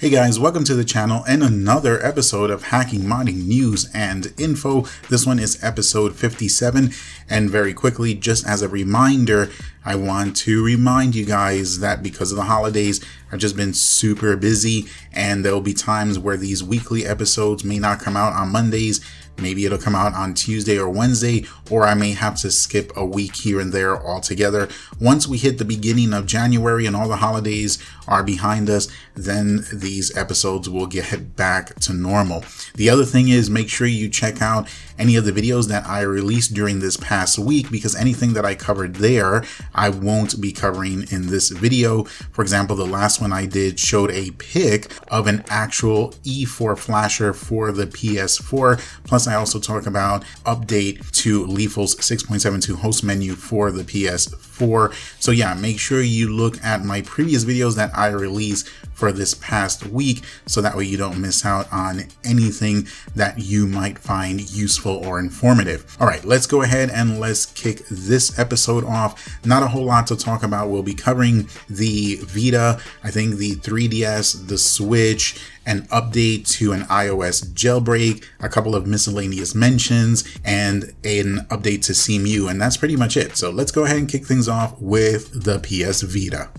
Hey guys, welcome to the channel and another episode of Hacking, Modding News and Info. This one is episode 57, and very quickly, just as a reminder, I want to remind you guys that because of the holidays, I've just been super busy, and there'll be times where these weekly episodes may not come out on Mondays. Maybe it'll come out on Tuesday or Wednesday, or I may have to skip a week here and there altogether. Once we hit the beginning of January and all the holidays are behind us, then these episodes will get back to normal. The other thing is, make sure you check out any of the videos that I released during this past week, because anything that I covered there, I won't be covering in this video. For example, the last one I did showed a pic of an actual E4 flasher for the PS4, plus I also talk about update to Lethal's 6.72 host menu for the PS4. So yeah, make sure you look at my previous videos that I released for this past week, so that way you don't miss out on anything that you might find useful or informative. All right, let's go ahead and let's kick this episode off. Not a whole lot to talk about. We'll be covering the Vita, I think the 3DS, the Switch, an update to an iOS jailbreak, a couple of miscellaneous mentions, and an update to Cemu, and that's pretty much it. So let's go ahead and kick things off with the PS Vita.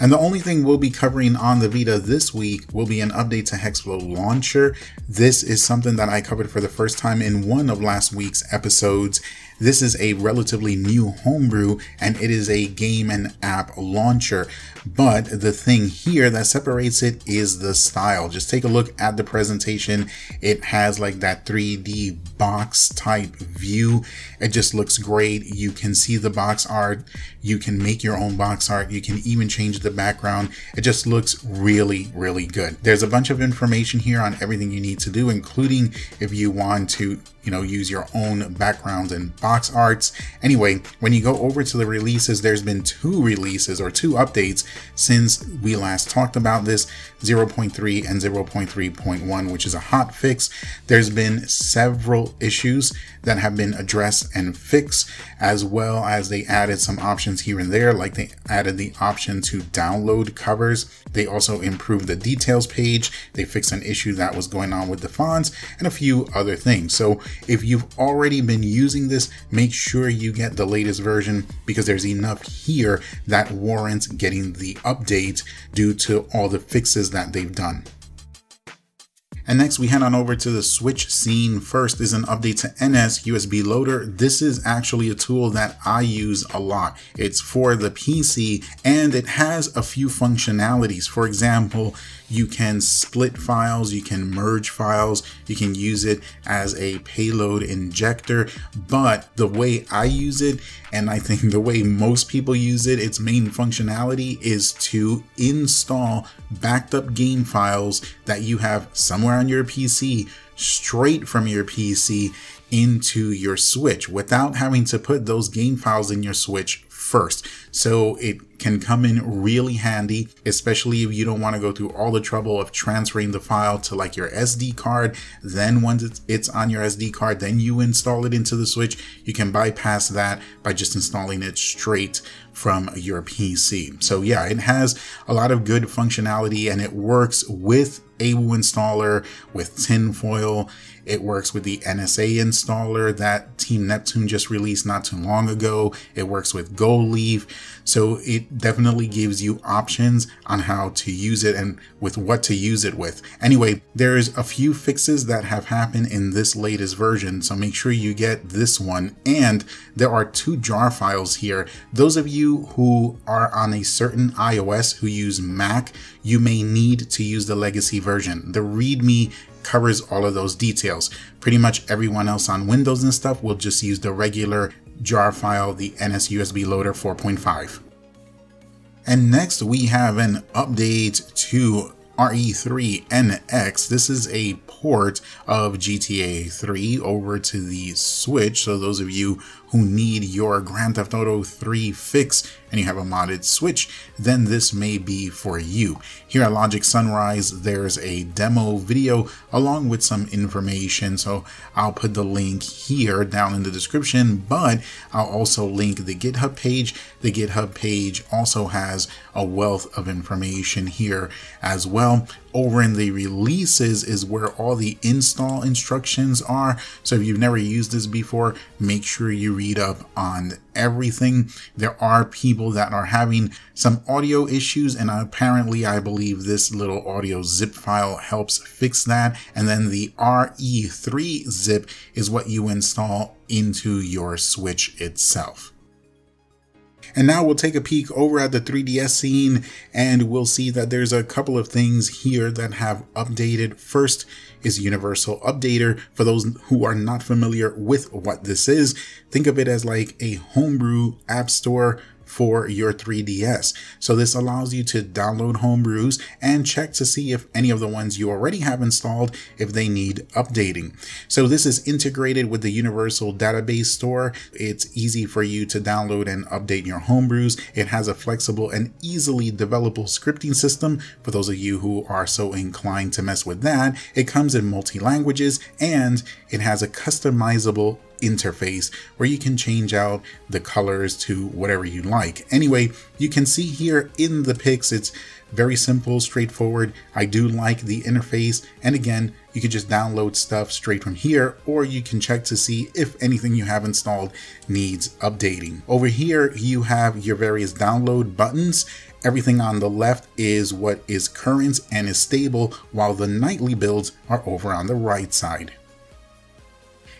And the only thing we'll be covering on the Vita this week will be an update to Hexflow launcher. This is something that I covered for the first time in one of last week's episodes. This is a relatively new homebrew, and it is a game and app launcher. But the thing here that separates it is the style. Just take a look at the presentation. It has like that 3D box type view. It just looks great. You can see the box art. You can make your own box art. You can even change the background. It just looks really, really good. There's a bunch of information here on everything you need to do, including if you want to, use your own backgrounds and box arts. Anyway, when you go over to the releases, there's been two releases or two updates since we last talked about this, 0.3 and 0.3.1, which is a hot fix. There's been several issues that have been addressed and fixed, as well as they added some options here and there, like they added the option to download covers. They also improved the details page. They fixed an issue that was going on with the fonts and a few other things. So if you've already been using this, make sure you get the latest version, because there's enough here that warrants getting the update due to all the fixes that they've done. And next we head on over to the Switch scene. First is an update to NS USB Loader. This is actually a tool that I use a lot. It's for the PC and it has a few functionalities. For example, you can split files, you can merge files, you can use it as a payload injector. But the way I use it, and I think the way most people use it, its main functionality is to install backed up game files that you have somewhere on your PC, straight from your PC into your Switch without having to put those game files in your Switch first. So it can come in really handy, especially if you don't want to go through all the trouble of transferring the file to like your SD card. Then once it's on your SD card, then you install it into the Switch. You can bypass that by just installing it straight from your PC. So yeah, it has a lot of good functionality and it works with AWU installer, with tinfoil. It works with the NSA installer that Team Neptune just released not too long ago. It works with Gold Leaf. So it definitely gives you options on how to use it and with what to use it with. Anyway, there's a few fixes that have happened in this latest version, so make sure you get this one. And there are two jar files here. Those of you who are on a certain iOS who use Mac, you may need to use the legacy version. The README covers all of those details. Pretty much everyone else on Windows and stuff will just use the regular jar file, the NS USB Loader 4.5. And next we have an update to RE3NX. This is a port of GTA 3 over to the Switch. So those of you who need your Grand Theft Auto 3 fix and you have a modded Switch, then this may be for you. Here at Logic Sunrise, there's a demo video along with some information, so I'll put the link here down in the description, but I'll also link the GitHub page. The GitHub page also has a wealth of information here as well. Over in the releases is where all the install instructions are, so if you've never used this before, make sure you read up on everything. There are people that are having some audio issues, and apparently I believe this little audio zip file helps fix that. And then the RE3 zip is what you install into your Switch itself. And now we'll take a peek over at the 3DS scene, and we'll see that there's a couple of things here that have updated. First is Universal Updater. For those who are not familiar with what this is, think of it as like a homebrew app store for your 3DS. So this allows you to download homebrews and check to see if any of the ones you already have installed, if they need updating. So this is integrated with the Universal Database Store. It's easy for you to download and update your homebrews. It has a flexible and easily developable scripting system. For those of you who are so inclined to mess with that, it comes in multi-languages, and it has a customizable interface where you can change out the colors to whatever you like. Anyway, you can see here in the pics, it's very simple, straightforward. I do like the interface, and again, you can just download stuff straight from here, or you can check to see if anything you have installed needs updating. Over here, you have your various download buttons. Everything on the left is what is current and is stable, while the nightly builds are over on the right side.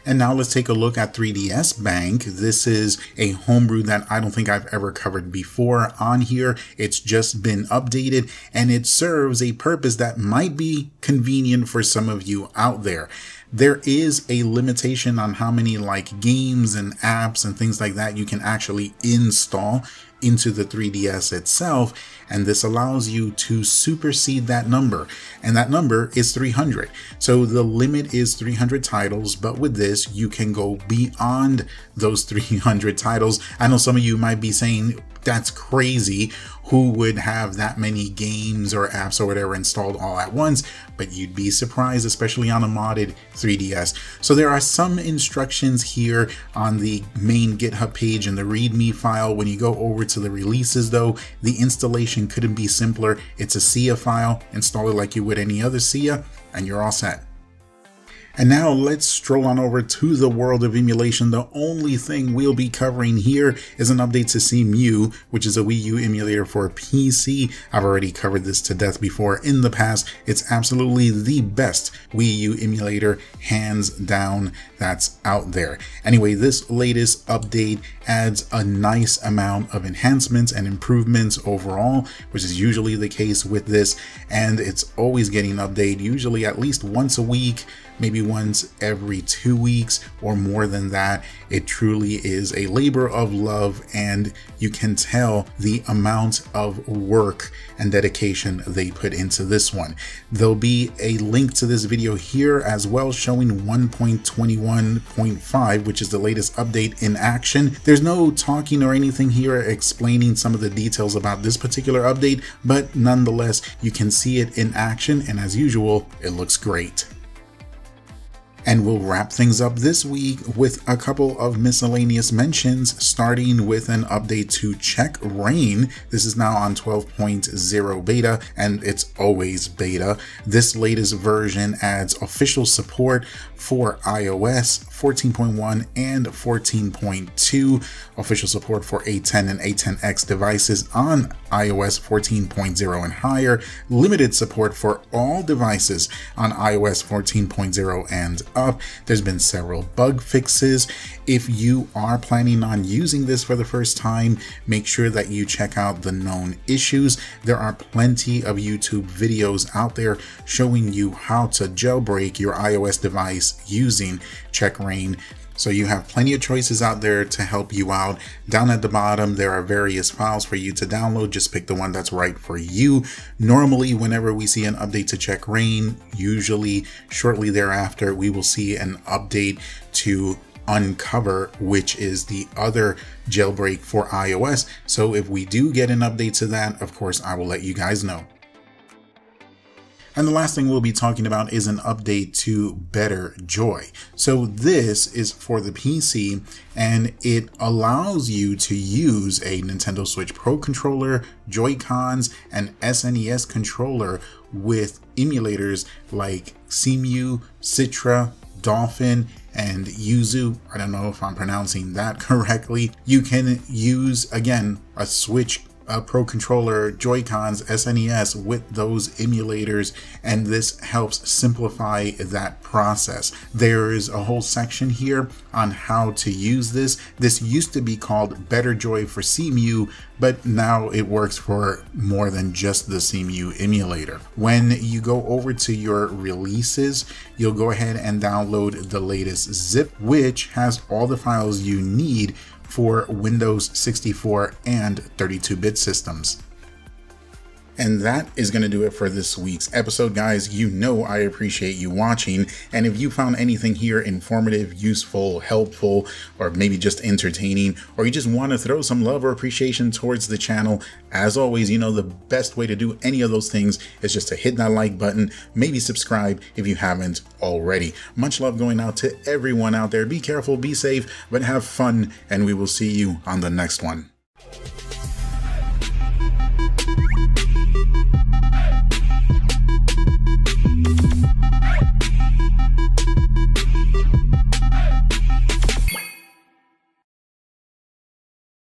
And now let's take a look at 3DS Bank. This is a homebrew that I don't think I've ever covered before on here. It's just been updated, and it serves a purpose that might be convenient for some of you out there. There is a limitation on how many like games and apps and things like that you can actually install into the 3DS itself, and this allows you to supersede that number, and that number is 300. So the limit is 300 titles, but with this you can go beyond those 300 titles. I know some of you might be saying, that's crazy, who would have that many games or apps or whatever installed all at once? But you'd be surprised, especially on a modded 3DS. So there are some instructions here on the main GitHub page and the README file. When you go over to the releases though, the installation couldn't be simpler. It's a SIA file, install it like you would any other SIA, and you're all set. And now let's stroll on over to the world of emulation. The only thing we'll be covering here is an update to Cemu, which is a Wii U emulator for PC. I've already covered this to death before in the past. It's absolutely the best Wii U emulator, hands down, that's out there. Anyway, this latest update adds a nice amount of enhancements and improvements overall, which is usually the case with this, and it's always getting an update, usually at least once a week, maybe once every 2 weeks or more than that. It truly is a labor of love, and you can tell the amount of work and dedication they put into this one. There'll be a link to this video here as well, showing 1.21.5, which is the latest update in action. There's no talking or anything here explaining some of the details about this particular update, but nonetheless, you can see it in action, and as usual, it looks great. And we'll wrap things up this week with a couple of miscellaneous mentions, starting with an update to CheckRa1n. This is now on 12.0 beta, and it's always beta. This latest version adds official support for iOS 14.1 and 14.2, official support for A10 and A10X devices on iOS 14.0 and higher, limited support for all devices on iOS 14.0 and up. There's been several bug fixes. If you are planning on using this for the first time, make sure that you check out the known issues. There are plenty of YouTube videos out there showing you how to jailbreak your iOS device using CheckRa1n. So you have plenty of choices out there to help you out. Down at the bottom, there are various files for you to download. Just pick the one that's right for you. Normally, whenever we see an update to CheckRa1n, usually shortly thereafter, we will see an update to Uncover, which is the other jailbreak for iOS. So if we do get an update to that, of course, I will let you guys know. And the last thing we'll be talking about is an update to Better Joy. So this is for the PC, and it allows you to use a Nintendo Switch Pro controller, Joy-Cons, and SNES controller with emulators like Cemu, Citra, Dolphin, and Yuzu. I don't know if I'm pronouncing that correctly. You can use, again, a Switch Pro controller, Joy-Cons, SNES with those emulators, and this helps simplify that process. There is a whole section here on how to use this. This used to be called Better Joy for Cemu, but now it works for more than just the Cemu emulator. When you go over to your releases, you'll go ahead and download the latest zip, which has all the files you need for Windows 64 and 32-bit systems. And that is going to do it for this week's episode, guys. You know I appreciate you watching, and if you found anything here informative, useful, helpful, or maybe just entertaining, or you just want to throw some love or appreciation towards the channel, as always, you know the best way to do any of those things is just to hit that like button, maybe subscribe if you haven't already. Much love going out to everyone out there. Be careful, be safe, but have fun, and we will see you on the next one.